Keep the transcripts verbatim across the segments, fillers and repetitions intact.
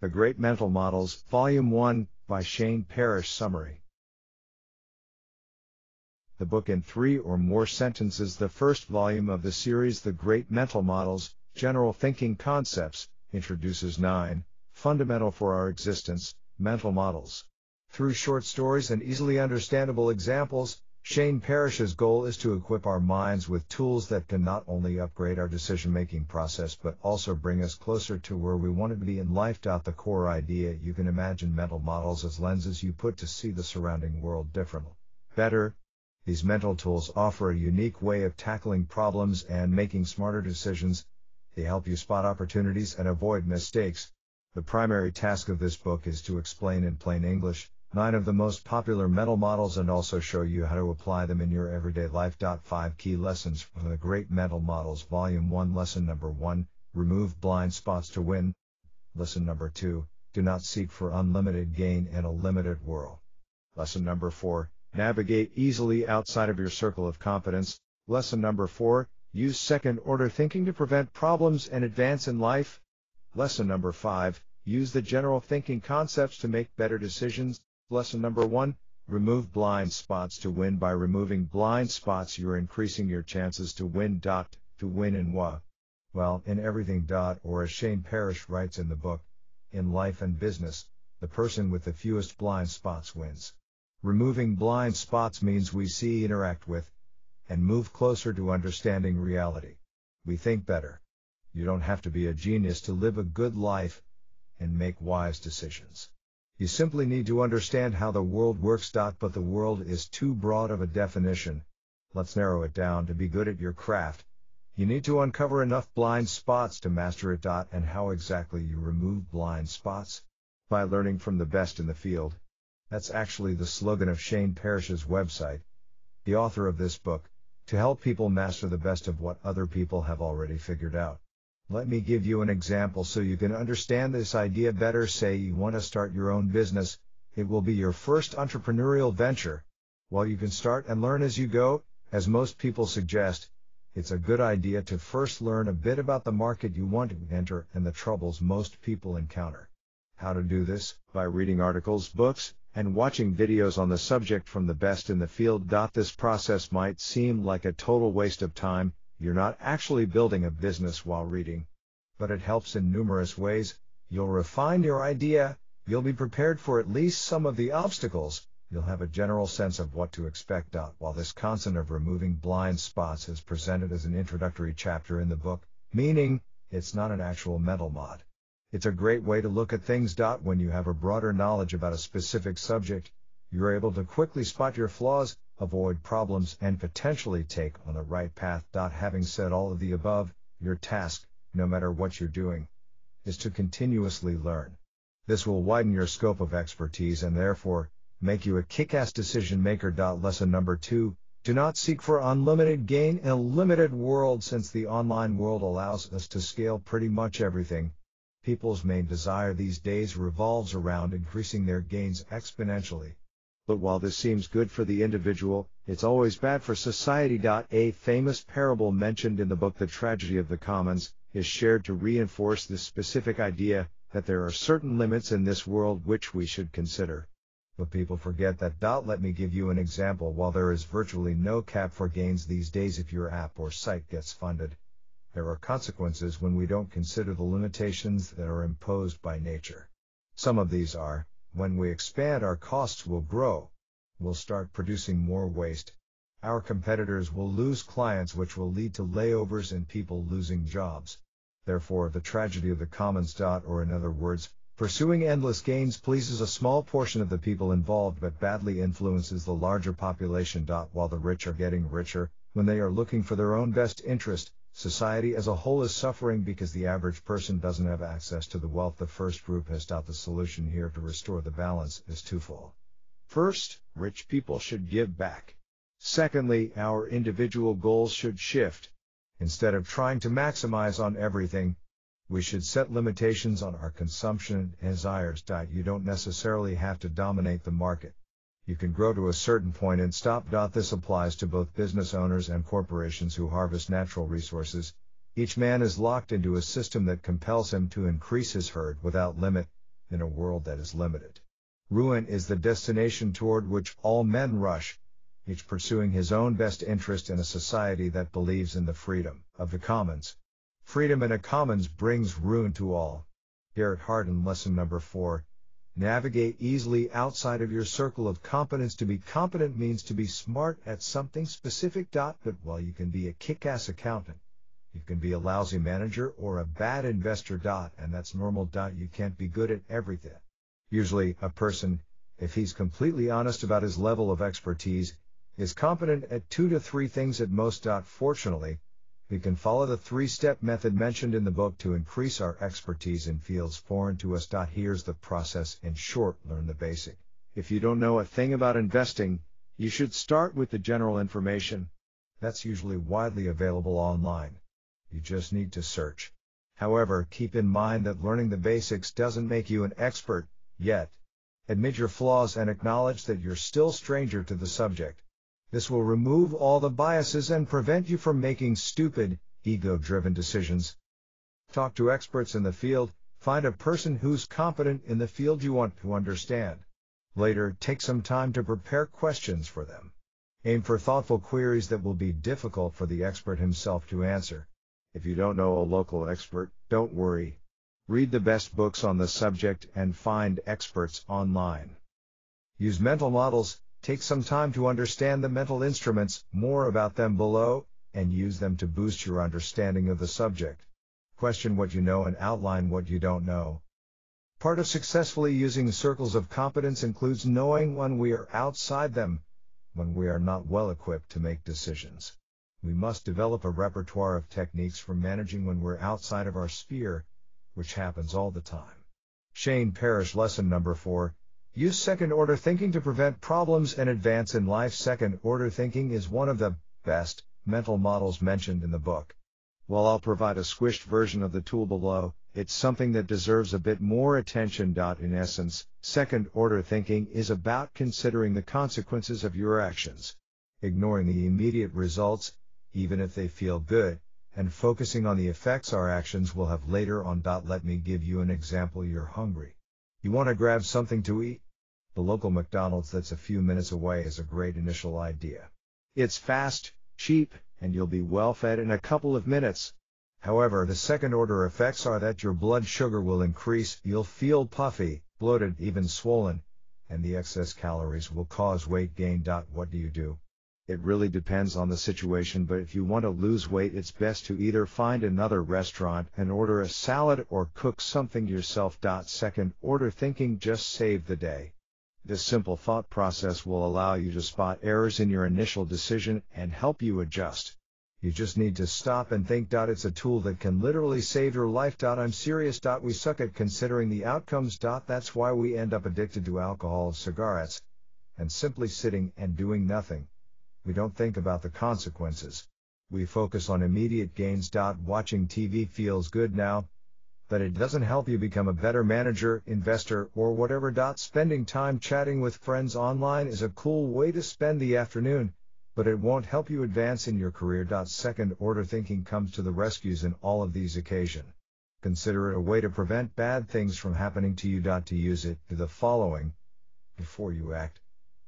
The Great Mental Models, Volume one, by Shane Parrish. Summary. The book in three or more sentences. The first volume of the series, The Great Mental Models, General Thinking Concepts, introduces nine, fundamental for our existence, mental models. Through short stories and easily understandable examples, Shane Parrish's goal is to equip our minds with tools that can not only upgrade our decision-making process but also bring us closer to where we want to be in life. The core idea: you can imagine mental models as lenses you put to see the surrounding world differently, better. These mental tools offer a unique way of tackling problems and making smarter decisions. They help you spot opportunities and avoid mistakes. The primary task of this book is to explain in plain English nine of the most popular mental models and also show you how to apply them in your everyday life. Five Key Lessons from The Great Mental Models, Volume one. Lesson number one, remove blind spots to win. Lesson number two, do not seek for unlimited gain in a limited world. Lesson number four, navigate easily outside of your circle of competence. Lesson number four, use second-order thinking to prevent problems and advance in life. Lesson number five, use the general thinking concepts to make better decisions. Lesson number one, remove blind spots to win. By removing blind spots, you're increasing your chances to win. To win in what? Well, in everything. Or as Shane Parrish writes in the book, in life and business, the person with the fewest blind spots wins. Removing blind spots means we see, interact with, and move closer to understanding reality. We think better. You don't have to be a genius to live a good life and make wise decisions. You simply need to understand how the world works. But the world is too broad of a definition. Let's narrow it down. To be good at your craft, you need to uncover enough blind spots to master it. And how exactly you remove blind spots? By learning from the best in the field. That's actually the slogan of Shane Parrish's website, the author of this book, to help people master the best of what other people have already figured out. Let me give you an example so you can understand this idea better. Say you want to start your own business. It will be your first entrepreneurial venture. While you can start and learn as you go, as most people suggest, it's a good idea to first learn a bit about the market you want to enter and the troubles most people encounter. How to do this? By reading articles, books, and watching videos on the subject from the best in the field. This process might seem like a total waste of time. You're not actually building a business while reading. But it helps in numerous ways. You'll refine your idea, you'll be prepared for at least some of the obstacles, you'll have a general sense of what to expect. While this concept of removing blind spots is presented as an introductory chapter in the book, meaning it's not an actual mental mod, it's a great way to look at things. When you have a broader knowledge about a specific subject, you're able to quickly spot your flaws, avoid problems, and potentially take on the right path. Having said all of the above, your task, no matter what you're doing, is to continuously learn. This will widen your scope of expertise and therefore make you a kick-ass decision maker. Lesson number two, do not seek for unlimited gain in a limited world. Since the online world allows us to scale pretty much everything, people's main desire these days revolves around increasing their gains exponentially. But while this seems good for the individual, it's always bad for society. A famous parable mentioned in the book, The Tragedy of the Commons, is shared to reinforce this specific idea that there are certain limits in this world which we should consider. But people forget that. Let me give you an example. While there is virtually no cap for gains these days, if your app or site gets funded, there are consequences when we don't consider the limitations that are imposed by nature. Some of these are: when we expand, our costs will grow. We'll start producing more waste. Our competitors will lose clients, which will lead to layovers and people losing jobs. Therefore, the tragedy of the commons. Or in other words, pursuing endless gains pleases a small portion of the people involved but badly influences the larger population. While the rich are getting richer when they are looking for their own best interest, society as a whole is suffering because the average person doesn't have access to the wealth the first group has. The solution here to restore the balance is twofold. First, rich people should give back. Secondly, our individual goals should shift. Instead of trying to maximize on everything, we should set limitations on our consumption and desires. You don't necessarily have to dominate the market. You can grow to a certain point and stop. This applies to both business owners and corporations who harvest natural resources. Each man is locked into a system that compels him to increase his herd without limit, in a world that is limited. Ruin is the destination toward which all men rush, each pursuing his own best interest in a society that believes in the freedom of the commons. Freedom in a commons brings ruin to all. Garrett Hardin, lesson number four. Navigate easily outside of your circle of competence. To be competent means to be smart at something specific. But while you can be a kick-ass accountant, you can be a lousy manager or a bad investor. And that's normal. You can't be good at everything. Usually, a person, if he's completely honest about his level of expertise, is competent at two to three things at most. Fortunately, we can follow the three-step method mentioned in the book to increase our expertise in fields foreign to us. Here's the process in short. Learn the basic. If you don't know a thing about investing, you should start with the general information. That's usually widely available online. You just need to search. However, keep in mind that learning the basics doesn't make you an expert yet. Admit your flaws and acknowledge that you're still a stranger to the subject. This will remove all the biases and prevent you from making stupid, ego-driven decisions. Talk to experts in the field. Find a person who's competent in the field you want to understand. Later, take some time to prepare questions for them. Aim for thoughtful queries that will be difficult for the expert himself to answer. If you don't know a local expert, don't worry. Read the best books on the subject and find experts online. Use mental models. Take some time to understand the mental instruments, more about them below, and use them to boost your understanding of the subject. Question what you know and outline what you don't know. Part of successfully using circles of competence includes knowing when we are outside them, when we are not well equipped to make decisions. We must develop a repertoire of techniques for managing when we're outside of our sphere, which happens all the time. Shane Parrish, lesson number four. Use second-order thinking to prevent problems and advance in life. Second-order thinking is one of the best mental models mentioned in the book. While I'll provide a squished version of the tool below, it's something that deserves a bit more attention. In essence, second-order thinking is about considering the consequences of your actions, ignoring the immediate results, even if they feel good, and focusing on the effects our actions will have later on. Let me give you an example. You're hungry. You want to grab something to eat? The local McDonald's that's a few minutes away is a great initial idea. It's fast, cheap, and you'll be well fed in a couple of minutes. However, the second-order effects are that your blood sugar will increase, you'll feel puffy, bloated, even swollen, and the excess calories will cause weight gain. What do you do? It really depends on the situation, but if you want to lose weight, it's best to either find another restaurant and order a salad or cook something yourself. Second order thinking just saved the day. This simple thought process will allow you to spot errors in your initial decision and help you adjust. You just need to stop and think. It's a tool that can literally save your life. I'm serious. We suck at considering the outcomes. That's why we end up addicted to alcohol, cigarettes, and simply sitting and doing nothing. We don't think about the consequences. We focus on immediate gains. Watching T V feels good now, but it doesn't help you become a better manager, investor, or whatever. Spending time chatting with friends online is a cool way to spend the afternoon, but it won't help you advance in your career. Second-order thinking comes to the rescues in all of these occasions. Consider it a way to prevent bad things from happening to you. To use it, do the following before you act.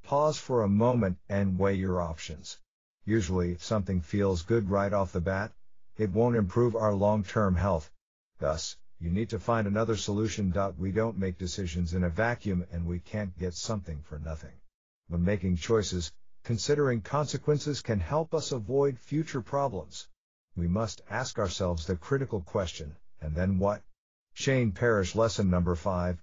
Pause for a moment and weigh your options. Usually, if something feels good right off the bat, it won't improve our long-term health. Thus, you need to find another solution. We don't make decisions in a vacuum, and we can't get something for nothing. When making choices, considering consequences can help us avoid future problems. We must ask ourselves the critical question, and then what? Shane Parrish, lesson number five.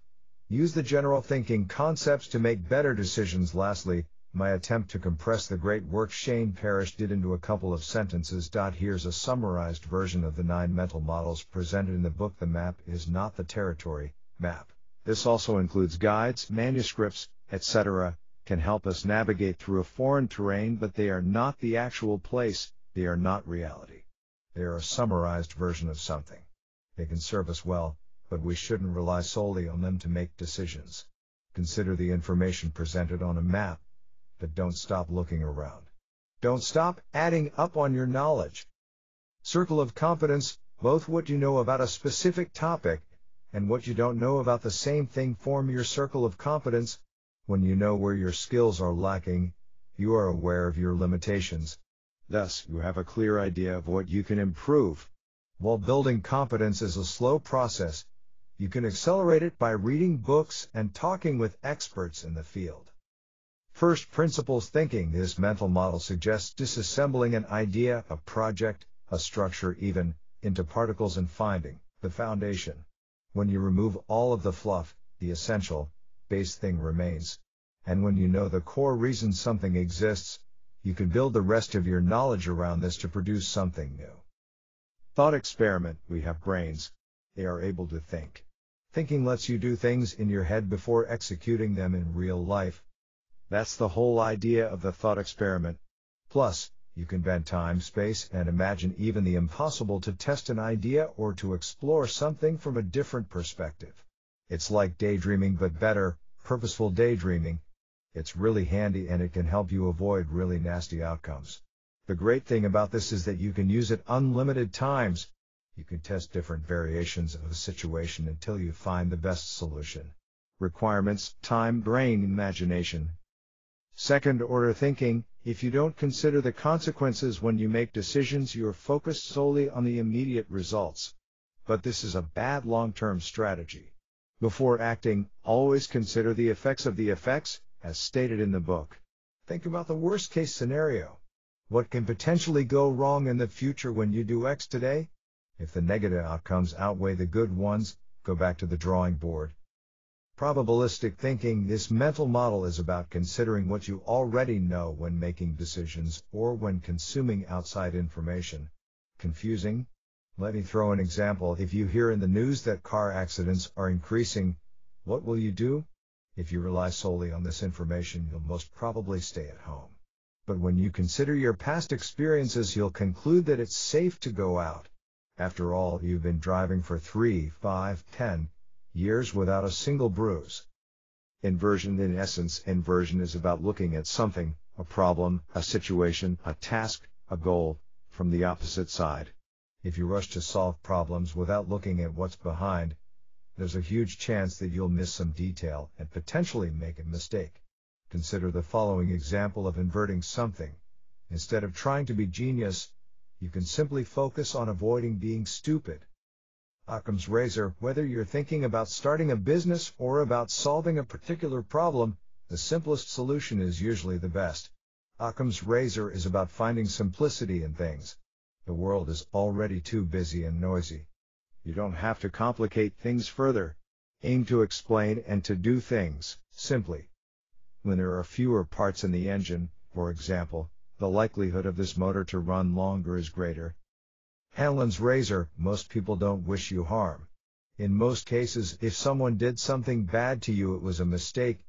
Use the general thinking concepts to make better decisions. Lastly, my attempt to compress the great work Shane Parrish did into a couple of sentences. Here's a summarized version of the nine mental models presented in the book. The map is not the territory map. This also includes guides, manuscripts, et cetera, can help us navigate through a foreign terrain, but they are not the actual place, they are not reality. They are a summarized version of something. They can serve us well, but we shouldn't rely solely on them to make decisions. Consider the information presented on a map, but don't stop looking around. Don't stop adding up on your knowledge. Circle of competence, both what you know about a specific topic and what you don't know about the same thing form your circle of competence. When you know where your skills are lacking, you are aware of your limitations. Thus, you have a clear idea of what you can improve. While building competence is a slow process, you can accelerate it by reading books and talking with experts in the field. First principles thinking. This mental model suggests disassembling an idea, a project, a structure even, into particles and finding the foundation. When you remove all of the fluff, the essential, base thing remains. And when you know the core reason something exists, you can build the rest of your knowledge around this to produce something new. Thought experiment. We have brains. They are able to think. Thinking lets you do things in your head before executing them in real life. That's the whole idea of the thought experiment. Plus, you can bend time, space, and imagine even the impossible to test an idea or to explore something from a different perspective. It's like daydreaming, but better, purposeful daydreaming. It's really handy, and it can help you avoid really nasty outcomes. The great thing about this is that you can use it unlimited times. You can test different variations of a situation until you find the best solution. Requirements: time, brain, imagination. Second-order thinking. If you don't consider the consequences when you make decisions, you are focused solely on the immediate results. But this is a bad long-term strategy. Before acting, always consider the effects of the effects, as stated in the book. Think about the worst-case scenario. What can potentially go wrong in the future when you do X today? If the negative outcomes outweigh the good ones, go back to the drawing board. Probabilistic thinking. This mental model is about considering what you already know when making decisions or when consuming outside information. Confusing? Let me throw an example. If you hear in the news that car accidents are increasing, what will you do? If you rely solely on this information, you'll most probably stay at home. But when you consider your past experiences, you'll conclude that it's safe to go out. After all, you've been driving for three, five, ten years without a single bruise. Inversion. In essence, inversion is about looking at something, a problem, a situation, a task, a goal, from the opposite side. If you rush to solve problems without looking at what's behind, there's a huge chance that you'll miss some detail and potentially make a mistake. Consider the following example of inverting something. Instead of trying to be genius, you can simply focus on avoiding being stupid. Occam's razor. Whether you're thinking about starting a business or about solving a particular problem, the simplest solution is usually the best. Occam's razor is about finding simplicity in things. The world is already too busy and noisy. You don't have to complicate things further. Aim to explain and to do things simply. When there are fewer parts in the engine, for example, the likelihood of this motor to run longer is greater. Hanlon's razor. Most people don't wish you harm. In most cases, if someone did something bad to you, it was a mistake,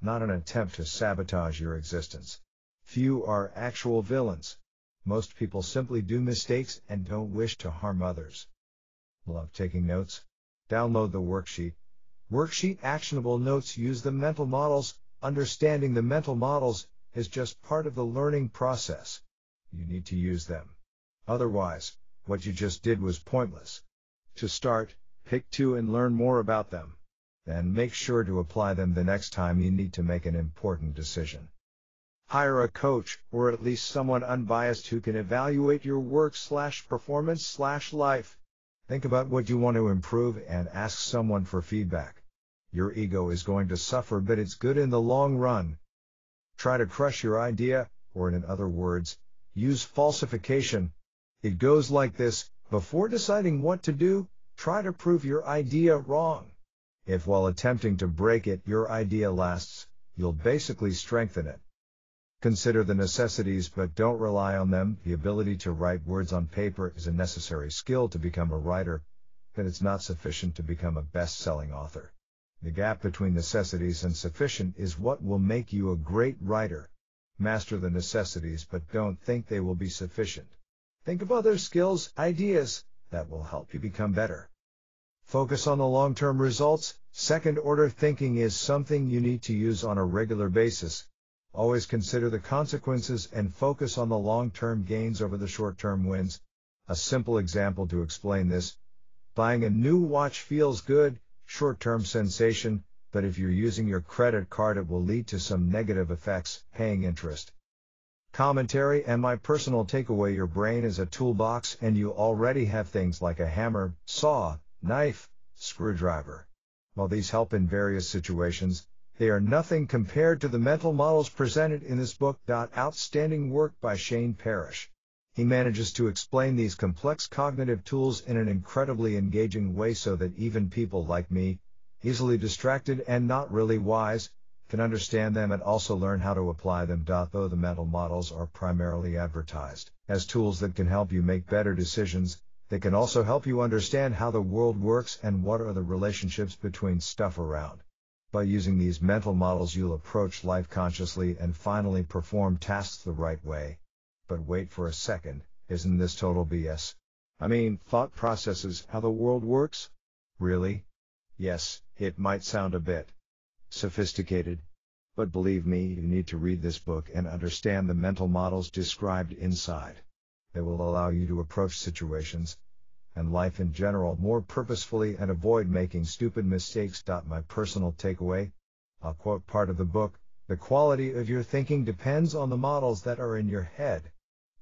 not an attempt to sabotage your existence. Few are actual villains. Most people simply do mistakes and don't wish to harm others. Love taking notes? Download the worksheet. Worksheet actionable notes. Use the mental models. Understanding the mental models is just part of the learning process. You need to use them. Otherwise, what you just did was pointless. To start, pick two and learn more about them. Then make sure to apply them the next time you need to make an important decision. Hire a coach, or at least someone unbiased who can evaluate your work slash performance slash life. Think about what you want to improve and ask someone for feedback. Your ego is going to suffer, but it's good in the long run. Try to crush your idea, or in other words, use falsification. It goes like this. Before deciding what to do, try to prove your idea wrong. If while attempting to break it, your idea lasts, you'll basically strengthen it. Consider the necessities, but don't rely on them. The ability to write words on paper is a necessary skill to become a writer, but it's not sufficient to become a best-selling author. The gap between necessities and sufficient is what will make you a great writer. Master the necessities, but don't think they will be sufficient. Think of other skills, ideas, that will help you become better. Focus on the long-term results. Second-order thinking is something you need to use on a regular basis. Always consider the consequences and focus on the long-term gains over the short-term wins. A simple example to explain this. Buying a new watch feels good, short-term sensation, but if you're using your credit card, it will lead to some negative effects, paying interest. Commentary and my personal takeaway: your brain is a toolbox and you already have things like a hammer, saw, knife, screwdriver. While these help in various situations, they are nothing compared to the mental models presented in this book. Outstanding work by Shane Parrish. He manages to explain these complex cognitive tools in an incredibly engaging way so that even people like me, easily distracted and not really wise, can understand them and also learn how to apply them. Though the mental models are primarily advertised as tools that can help you make better decisions, they can also help you understand how the world works and what are the relationships between stuff around. By using these mental models, you'll approach life consciously and finally perform tasks the right way. But wait for a second, isn't this total B S? I mean, thought processes, how the world works? Really? Yes, it might sound a bit sophisticated, but believe me, you need to read this book and understand the mental models described inside. They will allow you to approach situations and life in general more purposefully and avoid making stupid mistakes. My personal takeaway, I'll quote part of the book: the quality of your thinking depends on the models that are in your head.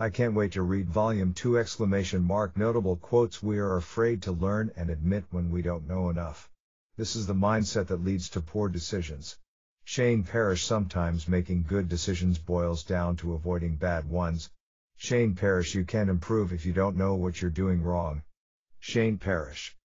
I can't wait to read volume two! Exclamation mark. Notable quotes: we are afraid to learn and admit when we don't know enough. This is the mindset that leads to poor decisions. Shane Parrish: sometimes making good decisions boils down to avoiding bad ones. Shane Parrish: you can't improve if you don't know what you're doing wrong. Shane Parrish.